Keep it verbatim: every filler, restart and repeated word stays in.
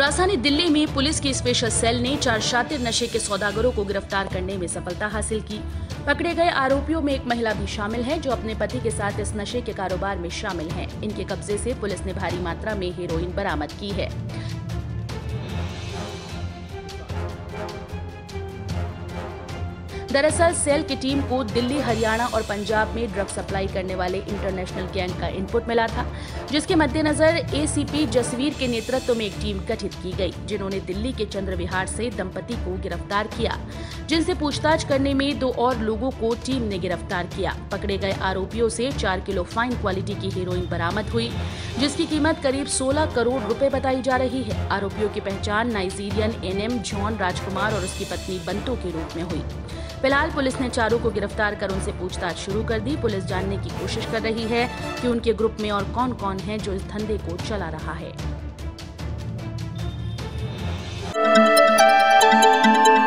राजधानी दिल्ली में पुलिस की स्पेशल सेल ने चार शातिर नशे के सौदागरों को गिरफ्तार करने में सफलता हासिल की। पकड़े गए आरोपियों में एक महिला भी शामिल है जो अपने पति के साथ इस नशे के कारोबार में शामिल है। इनके कब्जे से पुलिस ने भारी मात्रा में हेरोइन बरामद की है। दरअसल सेल की टीम को दिल्ली, हरियाणा और पंजाब में ड्रग सप्लाई करने वाले इंटरनेशनल गैंग का इनपुट मिला था, जिसके मद्देनजर एसीपी जसवीर के नेतृत्व में एक टीम गठित की गई, जिन्होंने दिल्ली के चंद्रविहार से दंपति को गिरफ्तार किया, जिनसे पूछताछ करने में दो और लोगों को टीम ने गिरफ्तार किया। पकड़े गए आरोपियों से चार किलो फाइन क्वालिटी की हेरोइन बरामद हुई, जिसकी कीमत करीब सोलह करोड़ रुपए बताई जा रही है। आरोपियों की पहचान नाइजीरियन एनिम जॉन, राजकुमार और उसकी पत्नी बंतू के रूप में हुई। फिलहाल पुलिस ने चारों को गिरफ्तार कर उनसे पूछताछ शुरू कर दी। पुलिस जानने की कोशिश कर रही है कि उनके ग्रुप में और कौन कौन है जो इस धंधे को चला रहा है।